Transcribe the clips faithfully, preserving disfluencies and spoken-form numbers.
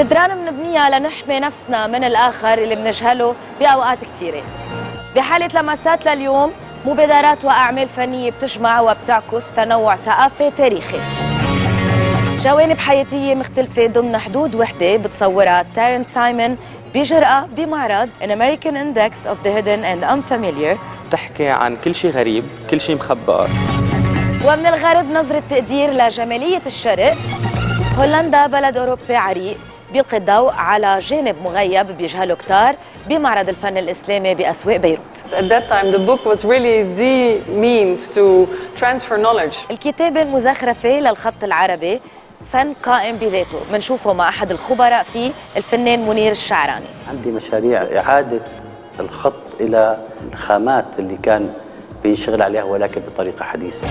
جدران بنبنيها لنحمي نفسنا من الآخر اللي بنجهله بأوقات كثيرة. بحالة لمسات لليوم مبادرات وأعمال فنية بتجمع وبتعكس تنوع ثقافي تاريخي. جوانب حياتية مختلفة ضمن حدود وحدة بتصورها تارين سايمون بجرأة بمعرض An American Index of the Hidden and Unfamiliar. بتحكي عن كل شيء غريب، كل شيء مخبأ. ومن الغرب نظرة تقدير لجمالية الشرق. هولندا بلد أوروبي عريق بيلقي الضوء على جانب مغيب بيجهله كتار بمعرض الفن الإسلامي بأسواق بيروت. At that time the book was really the means to transfer knowledge. الكتابة المزخرفة للخط العربي فن قائم بذاته، بنشوفه مع أحد الخبراء فيه الفنان منير الشعراني. عندي مشاريع إعادة الخط إلى الخامات اللي كان بينشغل عليها ولكن بطريقة حديثة.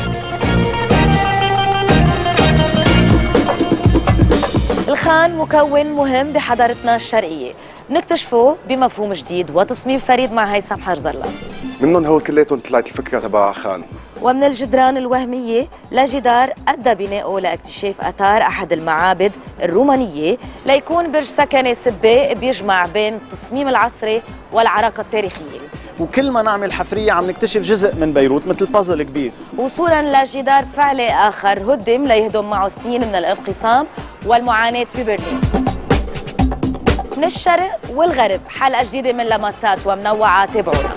الخان مكون مهم بحضارتنا الشرقية، نكتشفه بمفهوم جديد وتصميم فريد مع هيثم حرز الله. منهم هو كلياتهم طلعت الفكرة تبع خان. ومن الجدران الوهمية لجدار أدى بناؤه لاكتشاف أثار أحد المعابد الرومانية ليكون برج سكني سباق بيجمع بين التصميم العصري والعراقة التاريخية. وكل ما نعمل حفرية عم نكتشف جزء من بيروت مثل بازل كبير. وصولا لجدار فعلي آخر هدم ليهدم معه سنين من الانقسام والمعاناة ببرلين. من الشرق والغرب حلقة جديدة من لمسات ومنوعة تابعونا.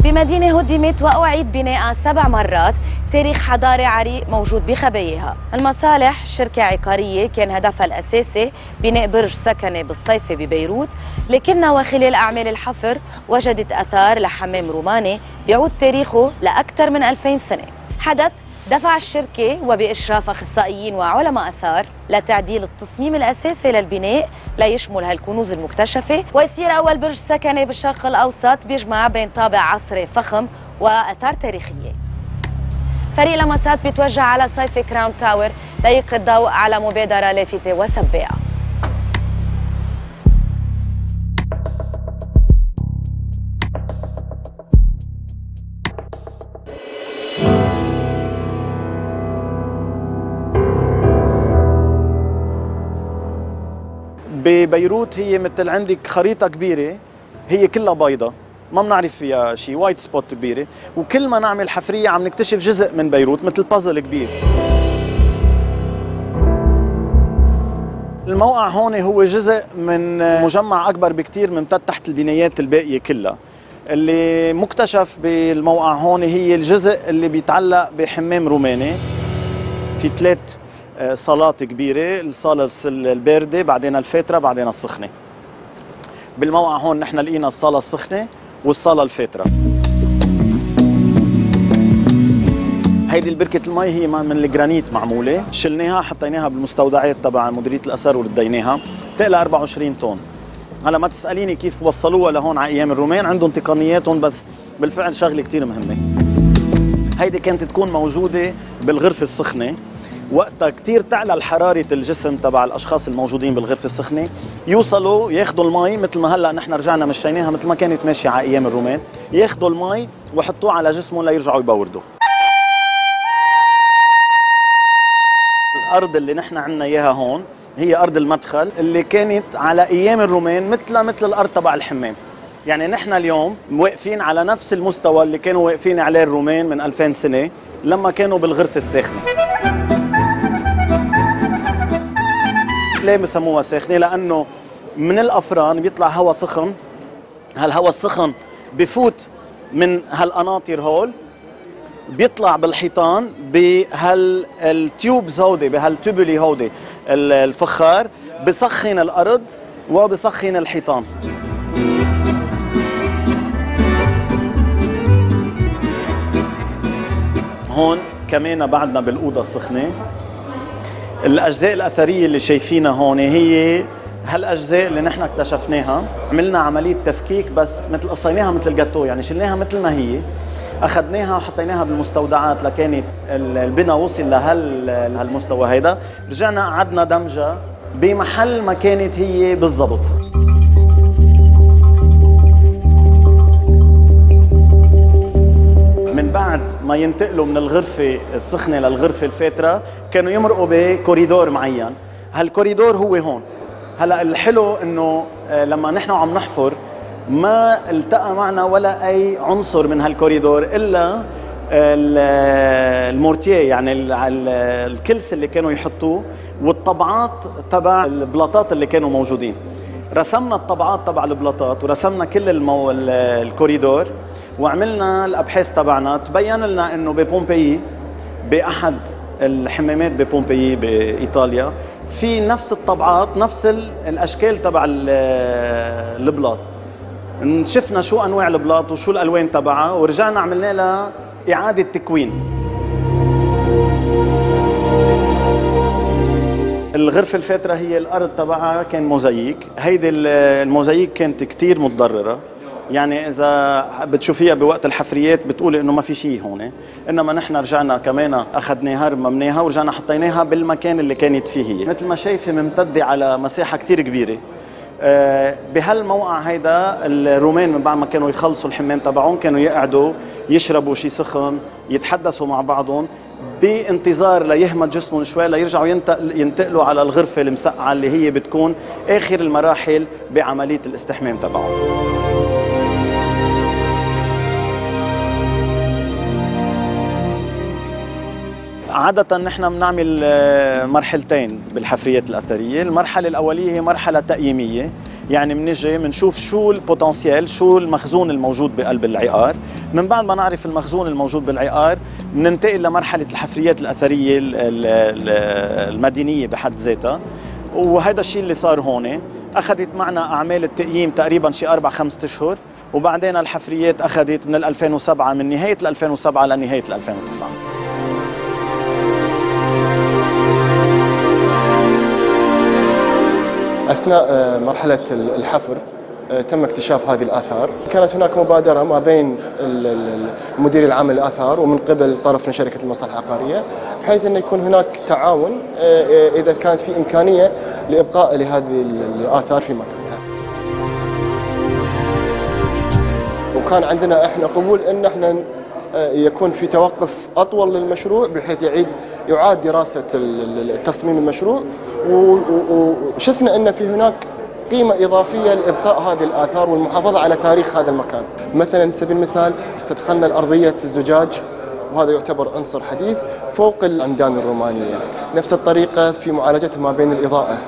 بمدينة هدمت وأعيد بناءها سبع مرات، تاريخ حضاري عريق موجود بخباياها. المصالح شركة عقارية كان هدفها الأساسي بناء برج سكني بالصيفة ببيروت، لكنها وخلال أعمال الحفر وجدت أثار لحمام روماني بيعود تاريخه لأكثر من ألفين سنة. حدث دفع الشركة وبإشراف أخصائيين وعلماء آثار لتعديل التصميم الأساسي للبناء ليشمل هالكنوز المكتشفة ويصير أول برج سكني بالشرق الأوسط بيجمع بين طابع عصري فخم وآثار تاريخية. فريق لمسات بيتوجه على صيف كراون تاور ليلقي الضوء على مبادرة لافتة وسباقة. ببيروت هي مثل عندك خريطة كبيرة هي كلها بيضة ما بنعرف فيها شيء، وايت سبوت كبيرة، وكل ما نعمل حفرية عم نكتشف جزء من بيروت مثل بازل كبير. الموقع هون هو جزء من مجمع أكبر بكتير ممتد تحت البنايات الباقية كلها. اللي مكتشف بالموقع هون هي الجزء اللي بيتعلق بحمام روماني. في ثلاث صالات كبيرة، الصالة الباردة، بعدين الفاترة، بعدين السخنة. بالموقع هون نحن لقينا الصالة السخنة والصالة الفاترة. هيدي البركة المي هي من الجرانيت معمولة، شلناها حطيناها بالمستودعات تبع مديرية الأثار ورديناها، بتقلها أربعة وعشرين طن. هلا ما تسأليني كيف وصلوها لهون على أيام الرومان، عندهم تقنياتهم بس بالفعل شغلة كثير مهمة. هيدي كانت تكون موجودة بالغرفة السخنة، وقتها كثير تعلى الحرارة الجسم تبع الأشخاص الموجودين بالغرفة السخنة، يوصلوا ياخذوا المي مثل ما هلا نحن رجعنا مشيناها مثل ما كانت ماشية على أيام الرومان، ياخذوا المي ويحطوه على جسمهم ليرجعوا يبوردوا. الأرض اللي نحن عندنا إياها هون هي أرض المدخل اللي كانت على أيام الرومان مثلها مثل الأرض تبع الحمام. يعني نحن اليوم واقفين على نفس المستوى اللي كانوا واقفين عليه الرومان من ألفين سنة لما كانوا بالغرفة الساخنة. ليه بسموها ساخنة؟ لأنه من الأفران بيطلع هواء سخن، هالهواء السخن بفوت من هالقناطر هول بيطلع بالحيطان بهالتيوبز هودي بهالتوبولي هودي الفخار، بسخن الأرض وبسخن الحيطان. هون كمان بعدنا بالأوضة السخنة. الأجزاء الأثرية اللي شايفينها هون هي هالأجزاء اللي نحن اكتشفناها، عملنا عملية تفكيك بس مثل قصيناها مثل الجاتو، يعني شلناها مثل ما هي، أخذناها وحطيناها بالمستودعات لكانت البناء وصل لهالمستوى هيدا، رجعنا قعدنا دمجها بمحل ما كانت هي بالضبط. ما ينتقلوا من الغرفة السخنة للغرفة الفاترة كانوا يمرقوا بكوريدور معين. هالكوريدور هو هون. هلا الحلو انه لما نحن عم نحفر ما التقى معنا ولا اي عنصر من هالكوريدور الا المورتيه، يعني الكلس اللي كانوا يحطوه والطبعات تبع البلاطات اللي كانوا موجودين. رسمنا الطبعات تبع البلاطات ورسمنا كل المو... الكوريدور وعملنا الابحاث تبعنا. تبين لنا انه ببومبيي باحد الحمامات ببومبيي بايطاليا في نفس الطبعات نفس الاشكال تبع البلاط. شفنا شو انواع البلاط وشو الالوان تبعها ورجعنا عملنا لها اعاده تكوين. الغرفه الفاتره هي الارض تبعها كان موزاييك. هيدي الموزاييك كانت كثير متضرره، يعني اذا بتشوفيها بوقت الحفريات بتقولي انه ما في شيء هون، انما نحن رجعنا كمان اخذناها رممناها ورجعنا حطيناها بالمكان اللي كانت فيه هي. مثل ما شايفه ممتده على مساحه كثير كبيره. بهالموقع هيدا الرومان من بعد ما كانوا يخلصوا الحمام تبعهم كانوا يقعدوا يشربوا شيء سخن يتحدثوا مع بعضهم بانتظار ليهمد جسمهم شوي ليرجعوا ينتقلوا على الغرفه المسقعه اللي هي بتكون اخر المراحل بعمليه الاستحمام تبعهم. عادة نحن بنعمل مرحلتين بالحفريات الأثرية، المرحلة الأولية هي مرحلة تقييمية، يعني بنجي بنشوف شو البوتنسيال، شو المخزون الموجود بقلب العقار، من بعد ما نعرف المخزون الموجود بالعقار بننتقل لمرحلة الحفريات الأثرية المدينية بحد ذاتها، وهذا الشيء اللي صار هون، أخذت معنا أعمال التقييم تقريباً شي أربع خمسة أشهر، وبعدين الحفريات أخذت من ألفين وسبعة من نهاية ألفين وسبعة لنهاية ألفين وتسعة. أثناء مرحلة الحفر تم اكتشاف هذه الآثار. كانت هناك مبادرة ما بين المدير العام للآثار ومن قبل طرف من شركة المصالح العقارية بحيث أن يكون هناك تعاون إذا كانت في إمكانية لإبقاء لهذه الآثار في مكانها. وكان عندنا إحنا قبول أن إحنا يكون في توقف أطول للمشروع بحيث يعيد يعاد دراسة التصميم المشروع، وشفنا أن في هناك قيمة إضافية لإبقاء هذه الآثار والمحافظة على تاريخ هذا المكان. مثلا سبيل المثال استدخلنا الأرضية الزجاج وهذا يعتبر عنصر حديث فوق العمدان الرومانية. نفس الطريقة في معالجتها ما بين الإضاءة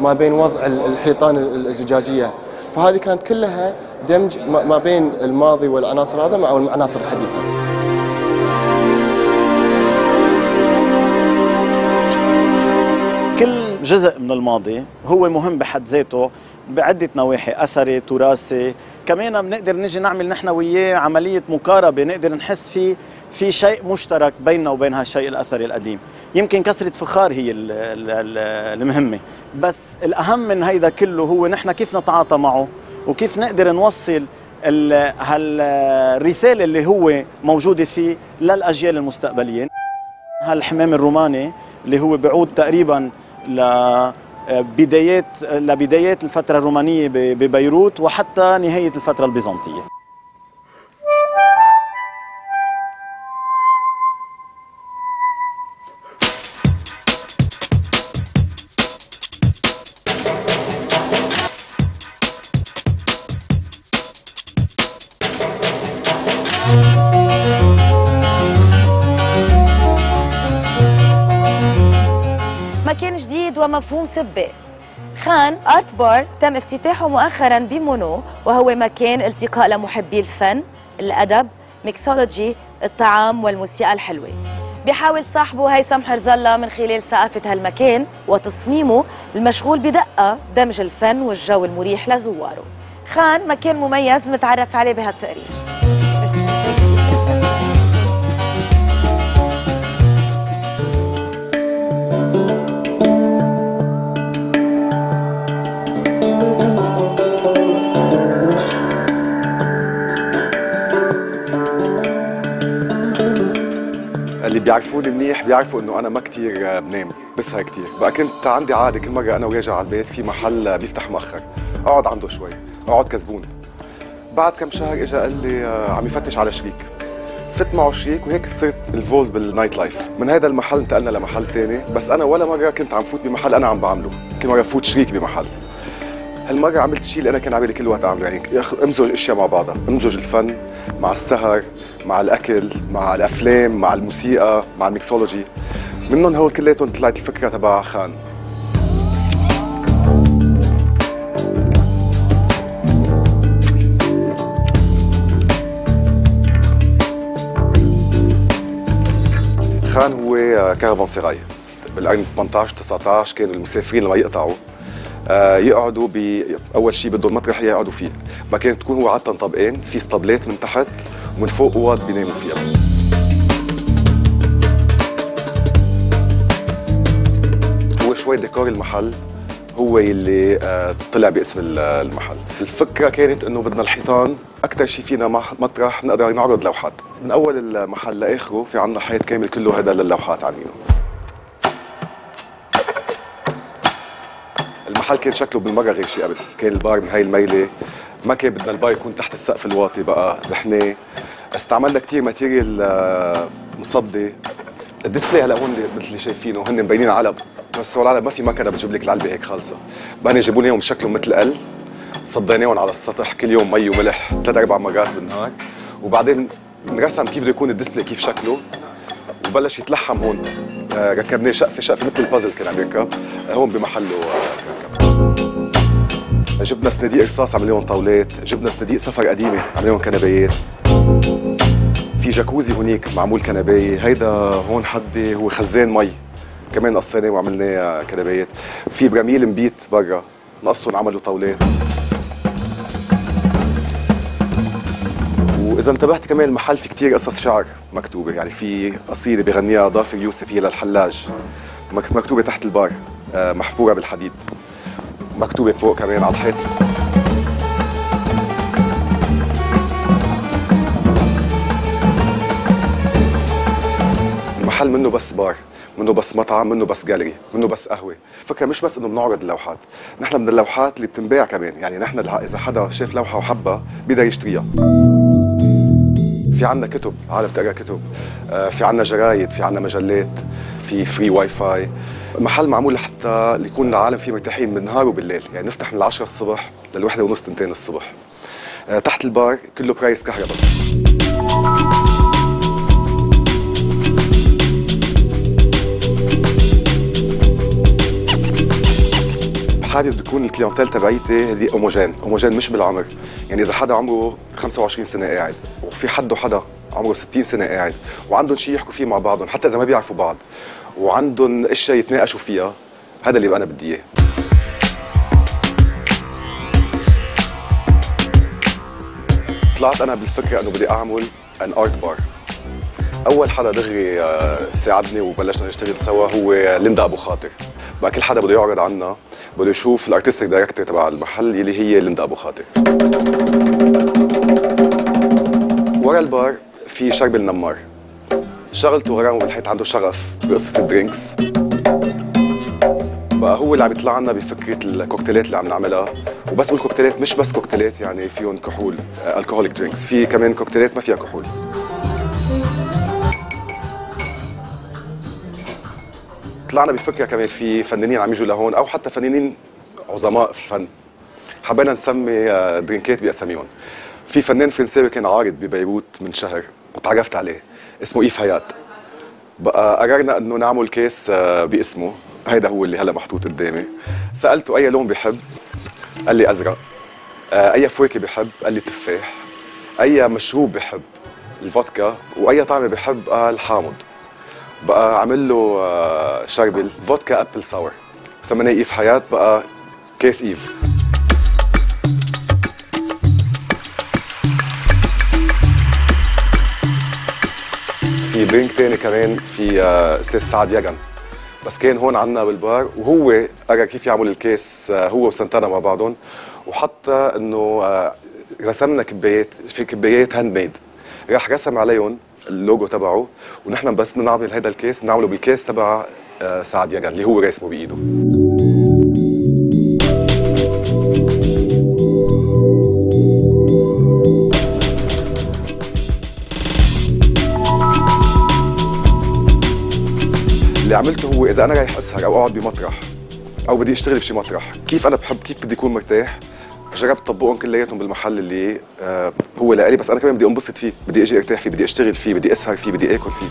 ما بين وضع الحيطان الزجاجية، فهذه كانت كلها دمج ما بين الماضي والعناصر هذا مع العناصر الحديثة. كل جزء من الماضي هو مهم بحد ذاته بعدة نواحي، أثري، تراثي، كمان بنقدر نجي نعمل نحن وياه عملية مقاربة، نقدر نحس في في شيء مشترك بيننا وبين هالشيء الأثري القديم. يمكن كسرة فخار هي المهمة، بس الأهم من هيدا كله هو نحن كيف نتعاطى معه وكيف نقدر نوصل هالرسالة اللي هو موجودة فيه للأجيال المستقبلية. هالحمام الروماني اللي هو بعود تقريباً لبدايات لبدايات الفترة الرومانية ببيروت وحتى نهاية الفترة البيزنطية. مفهوم سباق خان آرت بار تم افتتاحه مؤخرا بمونو، وهو مكان التقاء لمحبي الفن الأدب ميكسولوجي الطعام والموسيقى الحلوة. بيحاول صاحبه هيثم حرز الله من خلال ثقافة هالمكان وتصميمه المشغول بدقة دمج الفن والجو المريح لزواره. خان مكان مميز متعرف عليه بهالتقرير. اللي بيعرفوني منيح بيعرفوا انه انا ما كثير بنام، بسهر كثير، بقى كنت عندي عاده كل مره انا وراجع على البيت في محل بيفتح مؤخر، اقعد عنده شوي، اقعد كزبون. بعد كم شهر اجى قال لي عم يفتش على شريك، فتنا على الشيك وهيك صرت الفولد بالنايت لايف. من هذا المحل انتقلنا لمحل ثاني، بس انا ولا مره كنت عم فوت بمحل انا عم بعمله، كل مره فوت شريك بمحل. هالمره عملت شيء اللي انا كان عم بالي كل وقت اعمله، يعني امزج اشياء مع بعضها، امزج الفن مع السهر مع الاكل مع الافلام مع الموسيقى مع الميكسولوجي. منهم هول كلياتهم طلعت الفكره تبع خان. خان هو كارفانسراي بالقرن ثمانية عشر تسعة عشر. كانوا المسافرين لما يقطعوا يقعدوا باول شيء بدهم مطرح يقعدوا فيه، ما كانت تكون هو عاده طابقين، في اسطبلات من تحت ومن فوق اوض بيناموا فيها. هو شوي ديكور المحل هو اللي طلع باسم المحل. الفكره كانت انه بدنا الحيطان اكثر شيء فينا مطرح نقدر نعرض لوحات. من اول المحل لاخره في عندنا حيط كامل كله هذا للوحات عاملينه. المحل كان شكله بالمره غير شيء قبل، كان البار من هاي الميله، ما كان بدنا البار يكون تحت السقف الواطي، بقى زحناه. استعملنا كثير ماتيريال مصدي. الديسبلاي هلا هون مثل اللي شايفينه هن مبينين علب، بس هو العلب ما في مكنه بتجيب لك العلبه هيك خالصه، بقى جابوا لنا اياهم شكلهم مثل قل، صديناهم على السطح كل يوم مي وملح ثلاث اربع مرات بالنهار، وبعدين نرسم كيف بده يكون الديسبلاي كيف شكله، وبلش يتلحم هون. ركبناه شقفه شقفه مثل البازل كان عم يركب، هون بمحله ركب. جبنا صناديق رصاص عملناهم طاولات، جبنا صناديق سفر قديمه عملناهم كنبايات. في جاكوزي هونيك معمول كنبايه، هيدا هون حدي هو خزان مي كمان قصيناه وعملناه كنبايات. في براميل مبيت برا نقصهم عملوا طاولات. وإذا انتبهت كمان المحل في كتير قصص شعر مكتوبة، يعني في قصيدة بغنيها ضافر يوسف هي للحلاج مكتوبة تحت البار محفورة بالحديد، مكتوبة فوق كمان على الحيط. المحل منه بس بار، منه بس مطعم، منه بس جاليري، منه بس قهوه. فكرة مش بس انه بنعرض اللوحات، نحن من اللوحات اللي بتنباع كمان، يعني نحن اذا حدا شاف لوحه وحبها بيقدر يشتريها. في عندنا كتب، عالم بتقرا كتب، في عندنا جرايد، في عندنا مجلات، في فري واي فاي. المحل معمول لحتى يكون العالم فيه مرتاحين بالنهار وبالليل، يعني نفتح من العشرة الصبح للوحدة ونص تنتين الصبح. تحت البار كله برايس كهرباء. حابب تكون الكليونتيل تبعيتي هذه هوموجين، هوموجين مش بالعمر، يعني إذا حدا عمره خمسة وعشرين سنة قاعد وفي حده حدا عمره ستين سنة قاعد وعندهم شيء يحكوا فيه مع بعضهم حتى إذا ما بيعرفوا بعض وعندهم أشياء يتناقشوا فيها، هذا اللي أنا بدي إياه. طلعت أنا بالفكرة إنه بدي أعمل أن آرت بار. أول حدا دغري ساعدني وبلشنا نشتغل سوا هو ليندا أبو خاطر. بقى كل حدا بده يعرض عنا بده يشوف الارتستيك دايركتور تبع المحل اللي هي ليندا أبو خاطر. ورا البار في شرب النمار، شغلته غرام بالحيط، عنده شغف بقصة الدرينكس، بقى هو اللي عم يطلع لنا بفكرة الكوكتيلات اللي عم نعملها. وبس بقول كوكتيلات مش بس كوكتيلات يعني فيهم كحول، الكحوليك درينكس، في كمان كوكتيلات ما فيها كحول. طلعنا بفكره كمان في فنانين عم يجوا لهون او حتى فنانين عظماء في الفن، حبينا نسمي درينكات باساميهم. في فنان فرنساوي كان عارض ببيروت من شهر وتعرفت عليه اسمه إيف هيات، بقى قررنا انه نعمل كيس باسمه، هيدا هو اللي هلا محطوط قدامي. سالته اي لون بحب، قال لي ازرق، اي فواكه بحب، قال لي تفاح، اي مشروب بحب، الفودكا، واي طعمه بحب، قال حامض. بقى عمل له شربل فودكا ابل ساور وسميناه إيف حياة، بقى كيس إيف. في درينك ثاني كمان في استاذ سعد يجن، بس كان هون عندنا بالبار وهو قرر كيف يعمل الكيس هو وسنتانا مع بعضهم، وحتى انه رسمنا كبايات، في كبايات هاند ميد راح رسم عليهم اللوجو تبعه، ونحن بس نعمل هذا الكيس نعمله بالكيس تبع سعد يجن اللي هو راسمه بايده. اللي عملته هو اذا انا رايح اسهر او اقعد بمطرح او بدي اشتغل بشي مطرح، كيف انا بحب، كيف بدي اكون مرتاح، جربت طبقهم كلياتهم بالمحل اللي آه هو لالي، بس انا كمان بدي انبسط فيه، بدي اجي ارتاح فيه، بدي اشتغل فيه، بدي اسهر فيه، بدي اكل فيه.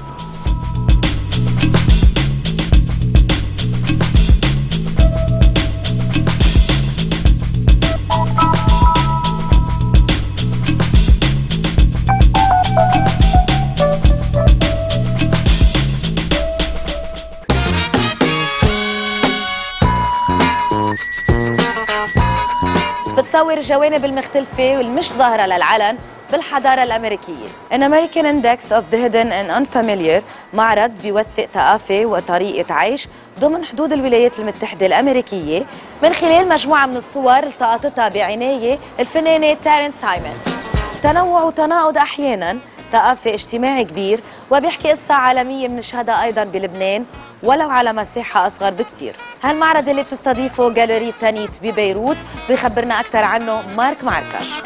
بتصور الجوانب المختلفة والمش ظاهرة للعلن بالحضارة الأمريكية. American Index of the Hidden and Unfamiliar معرض بيوثق ثقافة وطريقة عيش ضمن حدود الولايات المتحدة الأمريكية من خلال مجموعة من الصور التقطتها بعناية الفنانة تارين سايمون. تنوع وتناقض أحياناً، ثقافة اجتماعي كبير، وبيحكي قصة عالمية بنشهدها أيضاً بلبنان ولو على مساحة أصغر بكتير. هالمعرض اللي بتستضيفه جاليري تانيت ببيروت بيخبرنا أكثر عنه مارك ماركوش.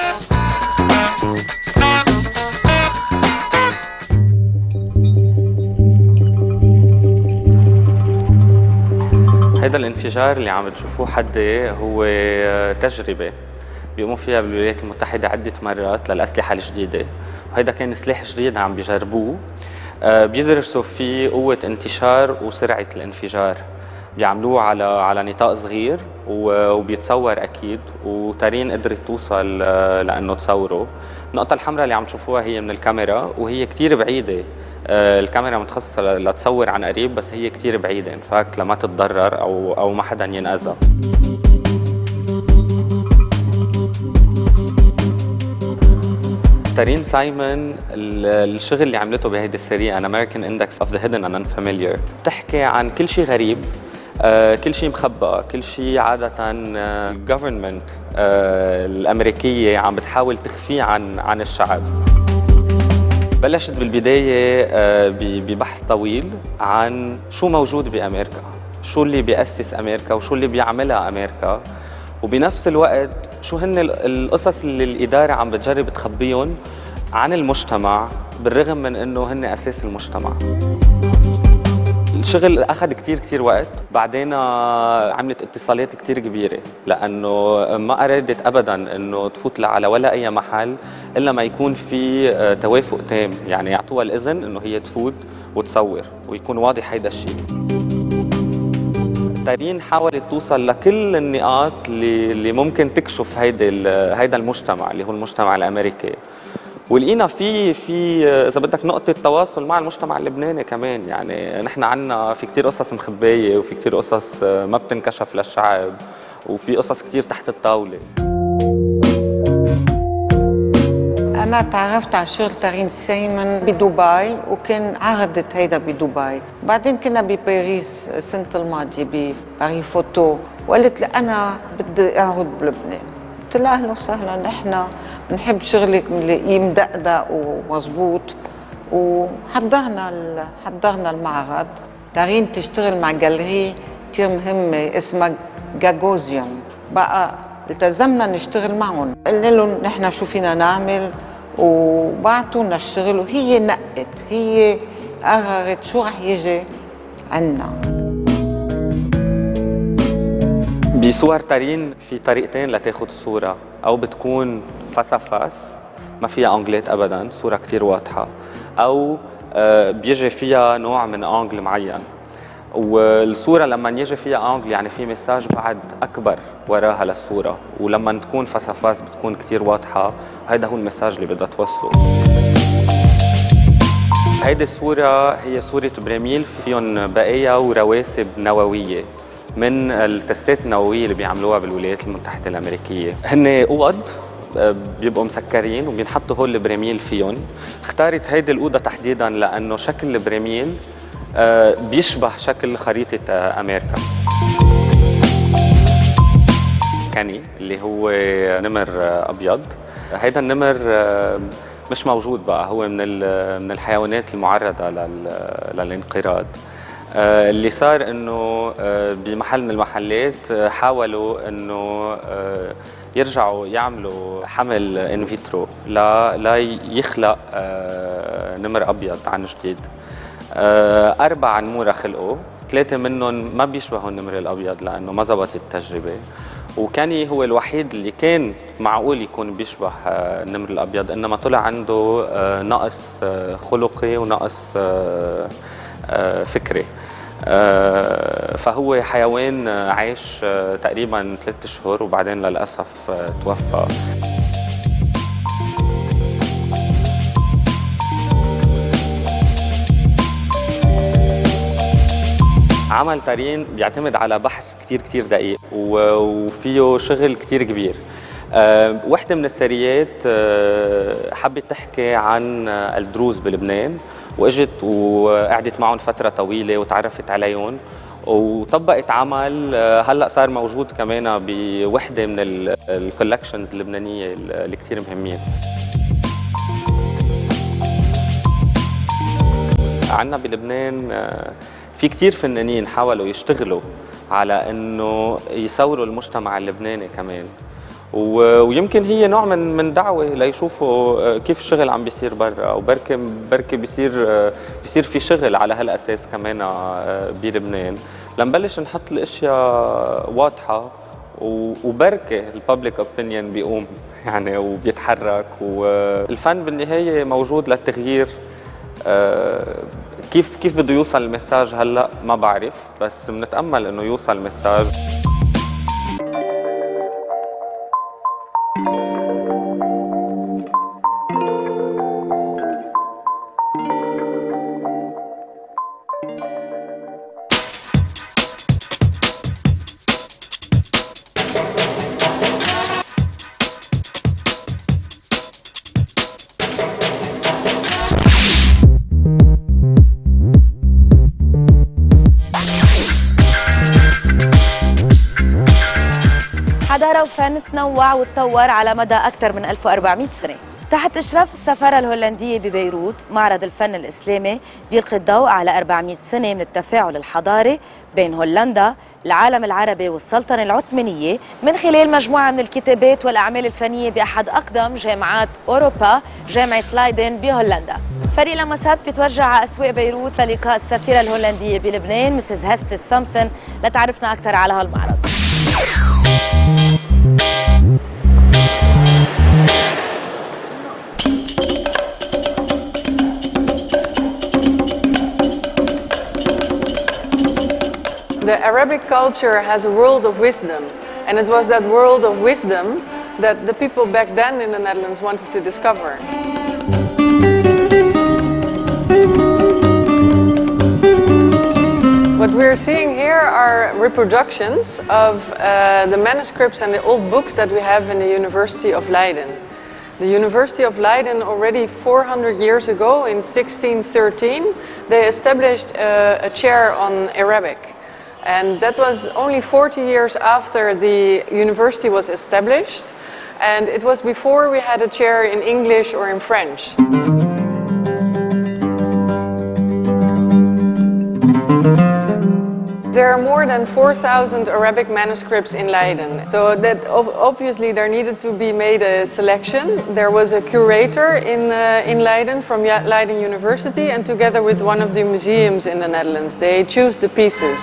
هيدا الانفجار اللي عم تشوفوه حدي هو تجربة بيقوموا فيها بالولايات المتحدة عدة مرات للأسلحة الجديدة، وهيدا كان سلاح جديد عم بيجربوه، بيدرسوا فيه قوة انتشار وسرعة الانفجار، بيعملوه على على نطاق صغير وبيتصور أكيد، وتارين قدرت توصل لأنه تصوره. النقطة الحمراء اللي عم تشوفوها هي من الكاميرا وهي كتير بعيدة، الكاميرا متخصصة لتصور عن قريب بس هي كتير بعيدة، انفاكت لما تتضرر أو أو ما حدا ينأذى. تارين سايمون الشغل اللي عملته بهيدي السيرية عن American Index of the Hidden and Unfamiliar بتحكي عن كل شيء غريب، كل شيء مخبأ، كل شيء عادة الجوفرمنت الأمريكية عم بتحاول تخفيه عن عن الشعب. بلشت بالبداية ببحث طويل عن شو موجود بأمريكا، شو اللي بيأسس أمريكا وشو اللي بيعملها أمريكا، وبنفس الوقت شو هن القصص اللي الإدارة عم بتجرب تخبيهم عن المجتمع بالرغم من إنه هن أساس المجتمع. الشغل أخذ كتير كتير وقت، بعدين عملت اتصالات كتير كبيرة لأنه ما أرادت أبداً إنه تفوت على ولا أي محل إلا ما يكون في توافق تام، يعني يعطوها الإذن إنه هي تفوت وتصور ويكون واضح هيدا الشيء. تارين حاولت توصل لكل النقاط اللي ممكن تكشف هيدا هيدا المجتمع اللي هو المجتمع الامريكي، ولقينا في في اذا بدك نقطه تواصل مع المجتمع اللبناني كمان، يعني نحن عندنا في كثير قصص مخبايه وفي كثير قصص ما بتنكشف للشعب وفي قصص كثير تحت الطاوله. أنا تعرفت على شغل تارين سايمون بدبي، وكان عرضت هيدا بدبي، بعدين كنا بباريس السنة الماضية بباري فوتو، وقالت لي أنا بدي أعرض بلبنان، قلت لها أهلا وسهلا، نحن بنحب شغلك، بنلاقيه مدقدق ومظبوط، وحضرنا حضرنا المعرض. تارين تشتغل مع جاليري كثير مهمة اسمها جاغوزيوم، بقى التزمنا نشتغل معهم، قلنا لهم نحن شو فينا نعمل وبعتونا الشغل، وهي نقت، هي قررت شو رح يجي عنا. بصور تارين في طريقتين لتاخد الصورة، أو بتكون فاس فاس ما فيها أنجلات أبداً، صورة كتير واضحة، أو بيجي فيها نوع من أنجل معين، والصورة لما يجي فيها أنجل يعني في مساج بعد أكبر وراها للصورة، ولما تكون فاس فاس بتكون كتير واضحة، هيدا هو المساج اللي بدها توصله. هيدي الصورة هي صورة برميل فيهم بقية ورواسب نووية من التستات النووية اللي بيعملوها بالولايات المتحدة الأمريكية، هن أوض بيبقوا مسكرين وبينحطوا هول البرميل فيهم. اختارت هيدي الأوضة تحديداً لأنه شكل البرميل بيشبه شكل خريطة أمريكا. كاني اللي هو نمر أبيض، هيدا النمر مش موجود بقى، هو من من الحيوانات المعرضة للانقراض. اللي صار إنه بمحل من المحلات حاولوا إنه يرجعوا يعملوا حمل انفيترو لا لا يخلق نمر أبيض عن جديد. أربع نمورة خلقوا ثلاثة منهم ما بيشبهوا النمر الأبيض لأنه ما زبطت التجربة، وكاني هو الوحيد اللي كان معقول يكون بيشبه النمر الأبيض، إنما طلع عنده نقص خلقي ونقص فكري. فهو حيوان عاش تقريباً ثلاثة أشهر وبعدين للأسف توفى. عمل تارين بيعتمد على بحث كتير كتير دقيق وفيه شغل كتير كبير. واحدة من السريات حبت تحكي عن الدروز بلبنان، واجت وقعدت معهم فترة طويلة وتعرفت عليهم وطبقت عمل هلأ صار موجود كمان بوحدة من الكولكشنز اللبنانية اللي كتير مهمين. عنا بلبنان في كتير فنانين حاولوا يشتغلوا على انه يصوروا المجتمع اللبناني كمان، ويمكن هي نوع من من دعوه ليشوفوا كيف الشغل عم بيصير برا، وبركي بركي بيصير بيصير في شغل على هالاساس كمان بلبنان، لنبلش نحط الاشياء واضحه وبركي الببليك اوبينيون بيقوم يعني وبيتحرك. والفن بالنهايه موجود للتغيير. كيف كيف بده يوصل المساج هلا ما بعرف، بس بنتامل انه يوصل المساج. حضارة وفن تنوع وتطور على مدى أكثر من ألف وأربعمئة سنة. تحت إشراف السفارة الهولندية ببيروت، معرض الفن الإسلامي بيلقي الضوء على أربعمئة سنة من التفاعل الحضاري بين هولندا، العالم العربي والسلطنة العثمانية، من خلال مجموعة من الكتابات والأعمال الفنية بأحد أقدم جامعات أوروبا، جامعة لايدن بهولندا. فريق لمسات بيتوجه على أسواق بيروت للقاء السفيرة الهولندية بلبنان مسز هاستي سامسون لتعرفنا أكثر على هالمعرض. The Arabic culture has a world of wisdom, and it was that world of wisdom that the people back then in the Netherlands wanted to discover. What we're seeing here are reproductions of uh, the manuscripts and the old books that we have in the University of Leiden. The University of Leiden already four hundred years ago, in sixteen thirteen, they established a, a chair on Arabic. And that was only forty years after the university was established, and it was before we had a chair in English or in French. There are more than four thousand Arabic manuscripts in Leiden, so that obviously there needed to be made a selection. There was a curator in, uh, in Leiden from Leiden University, and together with one of the museums in the Netherlands, they chose the pieces.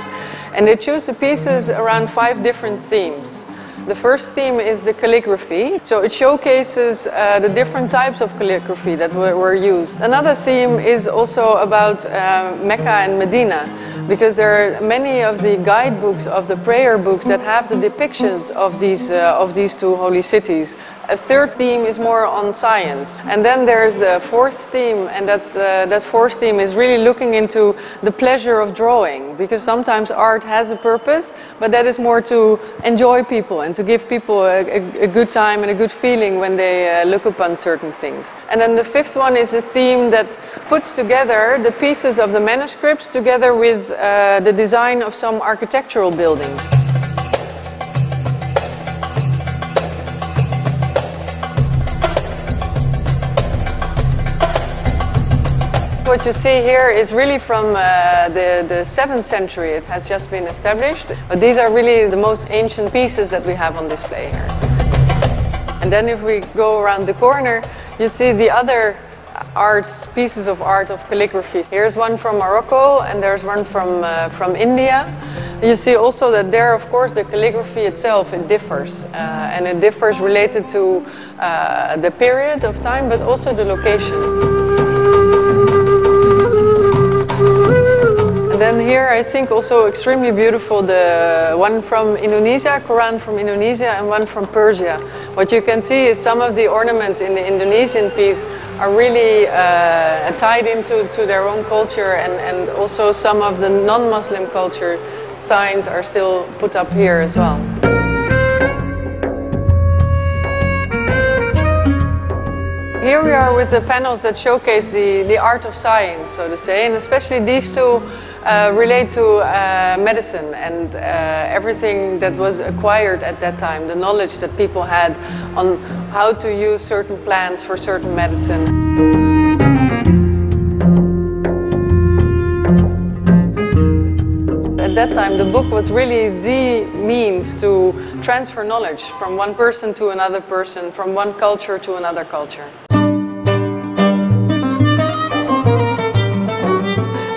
And they choose the pieces around five different themes. The first theme is the calligraphy, so it showcases uh, the different types of calligraphy that were, were used. Another theme is also about uh, Mecca and Medina, because there are many of the guidebooks of the prayer books that have the depictions of these, uh, of these two holy cities. A third theme is more on science. And then there's a fourth theme, and that, uh, that fourth theme is really looking into the pleasure of drawing, because sometimes art has a purpose, but that is more to enjoy people and to give people a, a, a good time and a good feeling when they uh, look upon certain things. And then the fifth one is a theme that puts together the pieces of the manuscripts together with uh, the design of some architectural buildings. What you see here is really from uh, the, the seventh century. It has just been established. But these are really the most ancient pieces that we have on display here. And then if we go around the corner, you see the other arts, pieces of art of calligraphy. Here's one from Morocco and there's one from, uh, from India. You see also that there, of course, the calligraphy itself, it differs. Uh, and it differs related to uh, the period of time, but also the location. And then here, I think also extremely beautiful, the one from Indonesia, Quran from Indonesia, and one from Persia. What you can see is some of the ornaments in the Indonesian piece are really uh, tied into to their own culture, and, and also some of the non-Muslim culture signs are still put up here as well. Here we are with the panels that showcase the, the art of science, so to say, and especially these two uh, relate to uh, medicine and uh, everything that was acquired at that time, the knowledge that people had on how to use certain plants for certain medicine. At that time, the book was really the means to transfer knowledge from one person to another person, from one culture to another culture.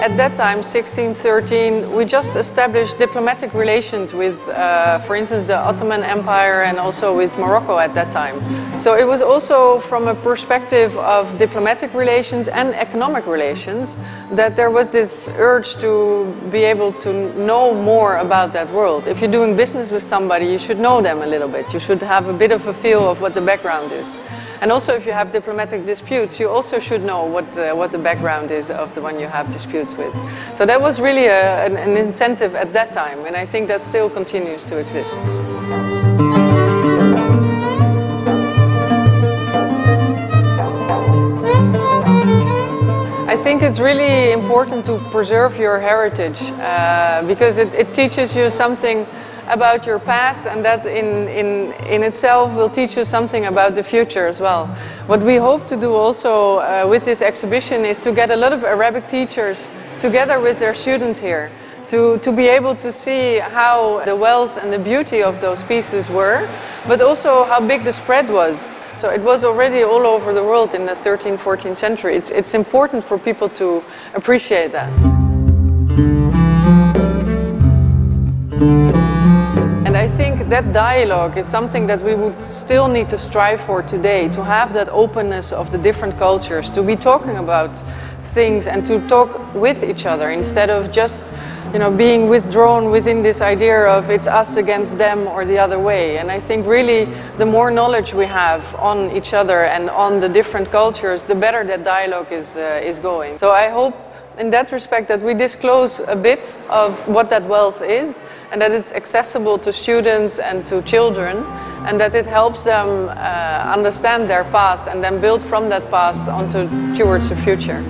At that time, sixteen thirteen, we just established diplomatic relations with, uh, for instance, the Ottoman Empire and also with Morocco at that time. So it was also from a perspective of diplomatic relations and economic relations that there was this urge to be able to know more about that world. If you're doing business with somebody, you should know them a little bit. You should have a bit of a feel of what the background is. And also if you have diplomatic disputes, you also should know what, uh, what the background is of the one you have disputes with. So that was really a, an, an incentive at that time, and I think that still continues to exist. I think it's really important to preserve your heritage uh, because it, it teaches you something about your past, and that in, in, in itself will teach you something about the future as well. What we hope to do also uh, with this exhibition is to get a lot of Arabic teachers together with their students here to, to be able to see how the wealth and the beauty of those pieces were, but also how big the spread was. So it was already all over the world in the thirteenth, fourteenth century. It's, it's important for people to appreciate that. I think that dialogue is something that we would still need to strive for today, to have that openness of the different cultures, to be talking about things and to talk with each other instead of just, you know, being withdrawn within this idea of it's us against them or the other way. And I think really the more knowledge we have on each other and on the different cultures, the better that dialogue is, uh, is going. So I hope in that respect that we disclose a bit of what that wealth is and that it's accessible to students and to children and that it helps them uh, understand their past and then build from that past onto towards the future.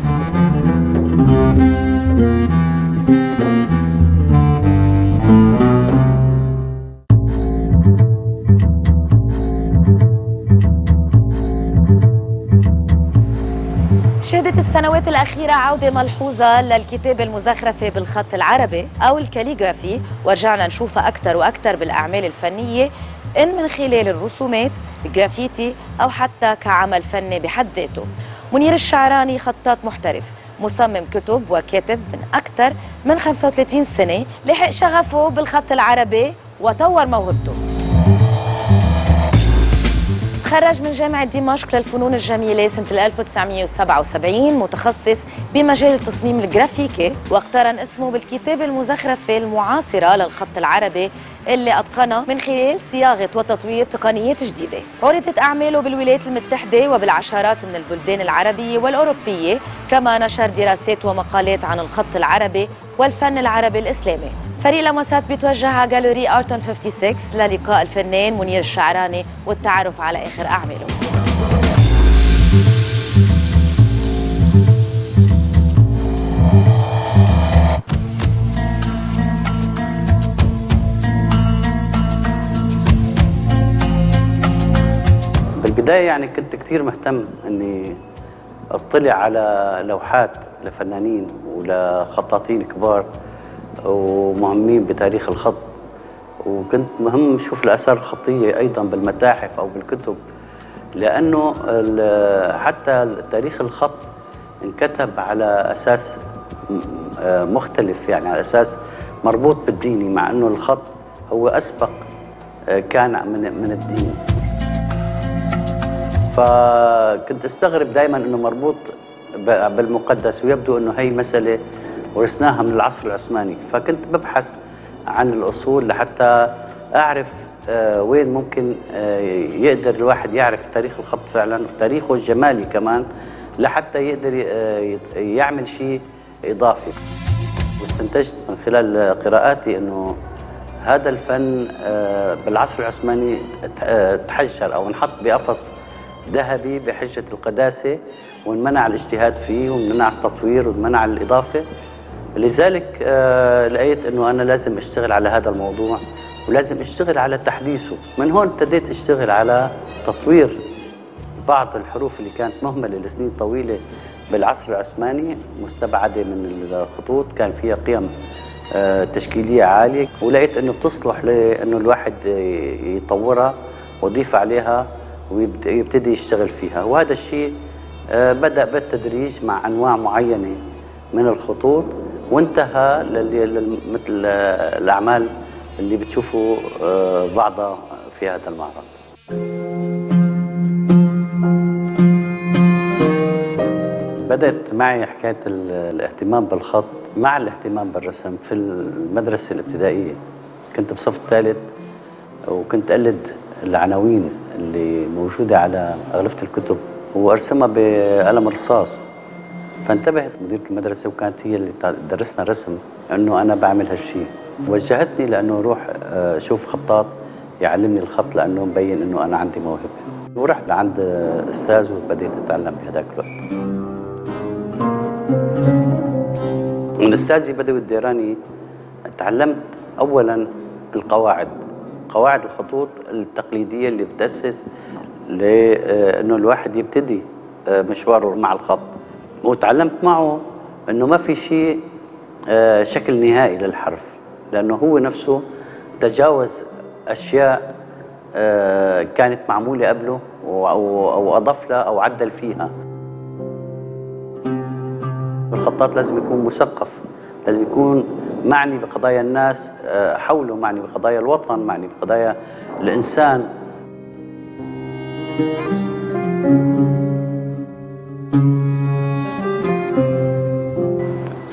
شهدت السنوات الأخيرة عودة ملحوظة للكتابة المزخرفة بالخط العربي أو الكاليغرافي، ورجعنا نشوفها أكثر وأكثر بالأعمال الفنية إن من خلال الرسومات، الجرافيتي أو حتى كعمل فني بحد ذاته. منير الشعراني خطاط محترف، مصمم كتب وكاتب من أكثر من خمسة وثلاثين سنة، لحق شغفه بالخط العربي وطور موهبته. تخرج من جامعة دمشق للفنون الجميلة سنة ألف وتسعمئة وسبعة وسبعين متخصص بمجال التصميم الجرافيكي، واقترن اسمه بالكتابة المزخرفة المعاصرة للخط العربي اللي أتقنها من خلال صياغة وتطوير تقنيات جديدة. عرضت أعماله بالولايات المتحدة وبالعشرات من البلدان العربية والأوروبية، كما نشر دراسات ومقالات عن الخط العربي والفن العربي الإسلامي. فريق لمسات بيتوجه على جاليري أرتون خمسة وستين للقاء الفنان منير الشعراني والتعرف على آخر أعماله. بالبداية يعني كنت كتير مهتم أني أطلع على لوحات لفنانين ولخطاطين كبار ومهمين بتاريخ الخط، وكنت مهم أشوف الآثار الخطية أيضاً بالمتاحف أو بالكتب، لأنه حتى تاريخ الخط انكتب على أساس مختلف، يعني على أساس مربوط بالديني، مع أنه الخط هو أسبق كان من الدين. فكنت أستغرب دائما أنه مربوط بالمقدس، ويبدو أنه هي مسألة ورثناها من العصر العثماني. فكنت ببحث عن الأصول لحتى أعرف وين ممكن يقدر الواحد يعرف تاريخ الخط فعلا، وتاريخه الجمالي كمان، لحتى يقدر يعمل شيء إضافي. واستنتجت من خلال قراءاتي أنه هذا الفن بالعصر العثماني تحجر أو انحط بقفص ذهبي بحجة القداسة، وانمنع الاجتهاد فيه، وانمنع التطوير، وانمنع الإضافة. لذلك لقيت أنه أنا لازم أشتغل على هذا الموضوع، ولازم أشتغل على تحديثه. من هون ابتديت أشتغل على تطوير بعض الحروف اللي كانت مهملة لسنين طويلة بالعصر العثماني، مستبعدة من الخطوط، كان فيها قيم تشكيلية عالية، ولقيت أنه بتصلح لأنه الواحد يطورها ويضيف عليها ويبتدي يشتغل فيها. وهذا الشيء بدأ بالتدريج مع أنواع معينة من الخطوط، وانتهى مثل الأعمال اللي بتشوفوا بعضها في هذا المعرض. بدأت معي حكاية الاهتمام بالخط مع الاهتمام بالرسم في المدرسة الابتدائية. كنت بصف الثالث، وكنت أقلد العناوين اللي موجودة على أغلفة الكتب وأرسمها بقلم رصاص. فانتبهت مديرة المدرسة، وكانت هي اللي درسنا الرسم، أنه أنا بعمل هالشيء. وجهتني لأنه روح شوف خطاط يعلمني الخط، لأنه مبين أنه أنا عندي موهبة. ورحت لعند أستاذ وبديت أتعلم بهذاك الوقت. من أستاذي بدوي الديراني تعلمت أولاً القواعد، قواعد الخطوط التقليدية اللي بتأسس لأنه الواحد يبتدي مشواره مع الخط. وتعلمت معه أنه ما في شيء شكل نهائي للحرف، لأنه هو نفسه تجاوز أشياء كانت معمولة قبله، أو أضاف لها أو عدل فيها. الخطاط لازم يكون مثقف، لازم يكون معني بقضايا الناس حوله، معني بقضايا الوطن، معني بقضايا الإنسان.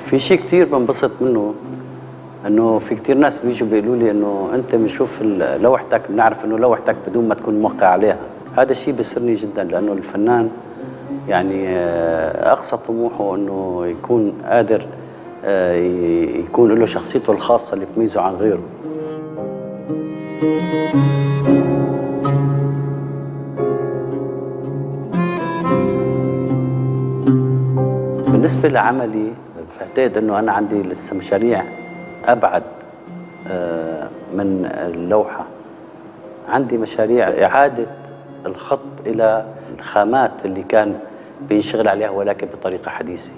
في شيء كثير بنبسط منه، انه في كثير ناس بيجوا بيقولوا لي انه انت بنشوف لوحتك بنعرف انه لوحتك بدون ما تكون موقع عليها. هذا الشيء بيسرني جدا، لانه الفنان يعني اقصى طموحه انه يكون قادر يكون له شخصيته الخاصه اللي بتميزه عن غيره. بالنسبه لعملي بعتقد انه انا عندي لسه مشاريع ابعد من اللوحه. عندي مشاريع اعاده الخط الى الخامات اللي كان بينشغل عليها، ولكن بطريقه حديثه.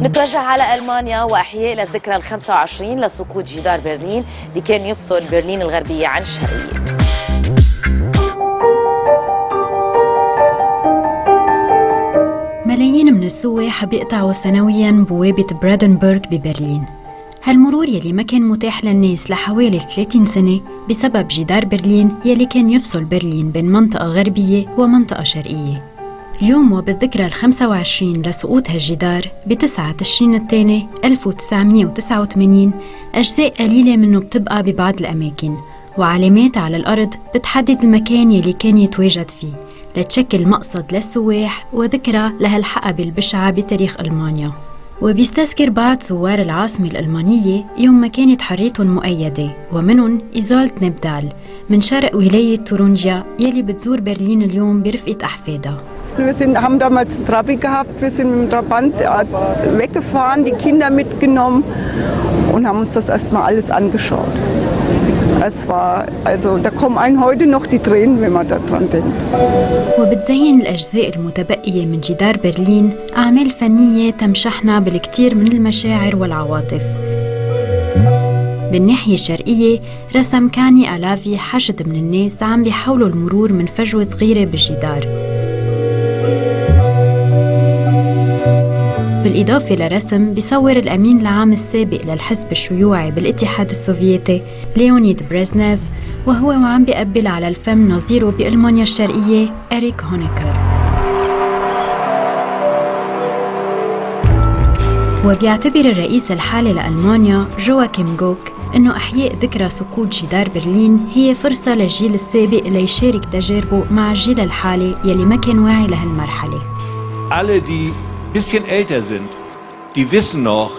نتوجه على ألمانيا وأحياء للذكرى الخامسة والعشرين لسقوط جدار برلين، اللي كان يفصل برلين الغربية عن الشرقية. ملايين من السواح بيقطعوا سنوياً بوابة برادنبرغ ببرلين. هالمرور يلي ما كان متاح للناس لحوالي ثلاثين سنة بسبب جدار برلين يلي كان يفصل برلين بين منطقة غربية ومنطقة شرقية. اليوم وبالذكرى الخامسة والعشرين لسقوط هالجدار بتسعة تشرين الثاني ألف وتسعمية وتسعة وثمانين، أجزاء قليلة منه بتبقى ببعض الأماكن، وعلامات على الأرض بتحدد المكان يلي كان يتواجد فيه، لتشكل مقصد للسواح وذكرى لهالحقبة البشعة بتاريخ ألمانيا. وبيستذكر بعض زوار العاصمة الألمانية يوم ما كانت حريتهم مؤيدة، ومنهم إزالة نبدال من شرق ولاية تورنجيا يلي بتزور برلين اليوم برفقة أحفادها. Wir sind, haben damals einen Trabi gehabt, wir sind mit dem Trabant weggefahren, die Kinder mitgenommen und haben uns das erstmal alles angeschaut. Es war, also da kommen einem heute noch die Tränen, wenn man daran denkt. وبتزين الأجزاء المتبقية من جدار برلين أعمال فنية تمشحنا بالكثير من المشاعر والعواطف. بالناحية الشرقية رسم كاني ألافي حشد من الناس عم بيحاولوا المرور من فجوة صغيرة بالجدار. بالإضافة لرسم بيصور الأمين العام السابق للحزب الشيوعي بالاتحاد السوفيتي ليونيد بريزنيف وهو وعم بيقبل على الفم نظيره بألمانيا الشرقية إريك هونيكر. وبيعتبر الرئيس الحالي لألمانيا جواكيم غوك إنه إحياء ذكرى سقوط جدار برلين هي فرصة للجيل السابق ليشارك تجاربه مع الجيل الحالي يلي ما كان واعي لهالمرحلة. bisschen älter sind, die wissen noch,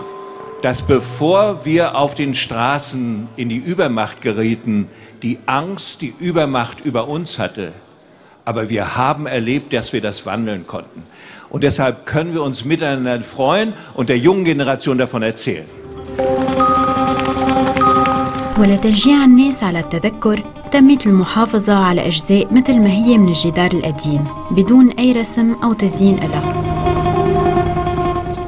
dass bevor wir auf den Straßen in die Übermacht gerieten, die Angst die Übermacht über uns hatte. Aber wir haben erlebt, dass wir das wandeln konnten. Und deshalb können wir uns miteinander freuen und der jungen Generation davon erzählen. ولتشجيع الناس على التذكر تمت المحافظة على أجزاء مثل ما هي من الجدار القديم بدون أي رسم أو تزيين لها.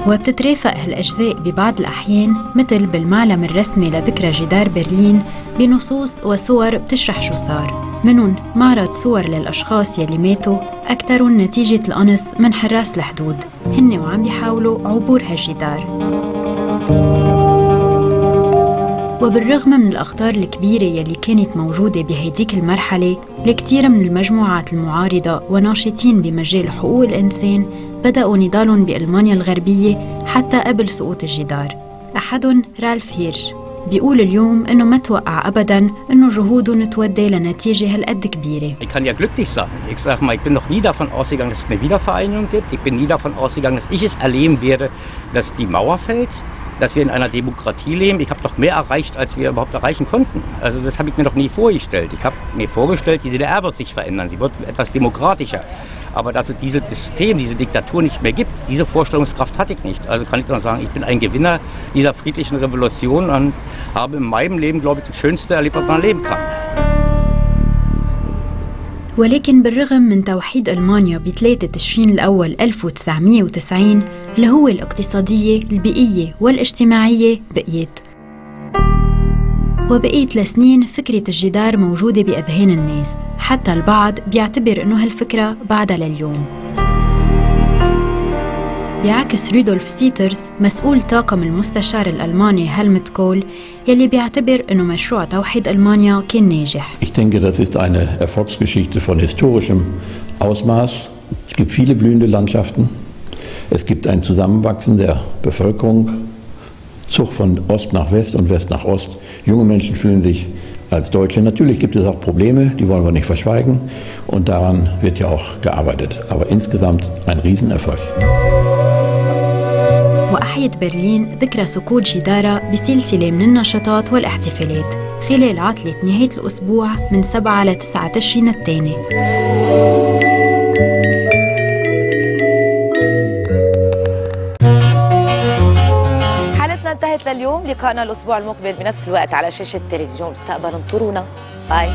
وبتترافق هالأجزاء ببعض الأحيان مثل بالمعلم الرسمي لذكرى جدار برلين بنصوص وصور بتشرح شو صار، منهم معرض صور للأشخاص يلي ماتوا أكثرهم نتيجة القنص من حراس الحدود هن وعم بيحاولوا عبور هالجدار. وبالرغم من الأخطار الكبيرة يلي كانت موجودة بهيديك المرحلة، لكتير من المجموعات المعارضة وناشطين بمجال حقوق الإنسان بدأوا نضالهم بألمانيا الغربية حتى قبل سقوط الجدار. أحدهم رالف هيرش بيقول اليوم إنه ما توقع أبداً إنه جهودهم تودي لنتيجة هالقد كبيرة. Ich kann ja glücklich sein. Ich sag mal, ich bin noch nie davon ausgegangen, dass es eine Wiedervereinigung gibt. Ich bin nie davon ausgegangen, dass ich es erleben werde, dass die Mauer fällt. Dass wir in einer Demokratie leben. Ich habe doch mehr erreicht, als wir überhaupt erreichen konnten. Also das habe ich mir doch nie vorgestellt. Ich habe mir vorgestellt, die D D R wird sich verändern. Sie wird etwas demokratischer. Aber dass es dieses System, diese Diktatur nicht mehr gibt, diese Vorstellungskraft hatte ich nicht. Also kann ich nur sagen, ich bin ein Gewinner dieser friedlichen Revolution und habe in meinem Leben, glaube ich, das Schönste erlebt, was man leben kann. ولكن بالرغم من توحيد ألمانيا بثلاثة تشرين الأول ألف وتسعمية وتسعين اللي هو الاقتصادية البيئية والاجتماعية بقيت. وبقيت لسنين فكرة الجدار موجودة بأذهان الناس، حتى البعض بيعتبر إنه هالفكرة بعدها لليوم. بيعكس رودولف سيترز مسؤول طاقم المستشار الألماني هلمت كول يلي بيعتبر إنه مشروع توحيد ألمانيا كان ناجح. Ich denke, das ist eine Erfolgsgeschichte von historischem Ausmaß. Es gibt viele blühende Landschaften. Es gibt ein Zusammenwachsen der Bevölkerung, Zug von Ost nach West und West nach Ost. Junge Menschen fühlen sich als Deutsche. Natürlich gibt es auch Probleme, die wollen wir nicht verschweigen. Und daran wird ja auch gearbeitet. Aber insgesamt ein Riesenerfolg. وأحيت برلين ذكرى سقوط جدارها بسلسلة من النشاطات والاحتفالات خلال عطلة نهاية الأسبوع من سبعة ل تسعة تشرين الثاني. حلقتنا انتهت لليوم، لقاءنا الأسبوع المقبل بنفس الوقت على شاشة التلفزيون. استقبلوا انطرونا. باي.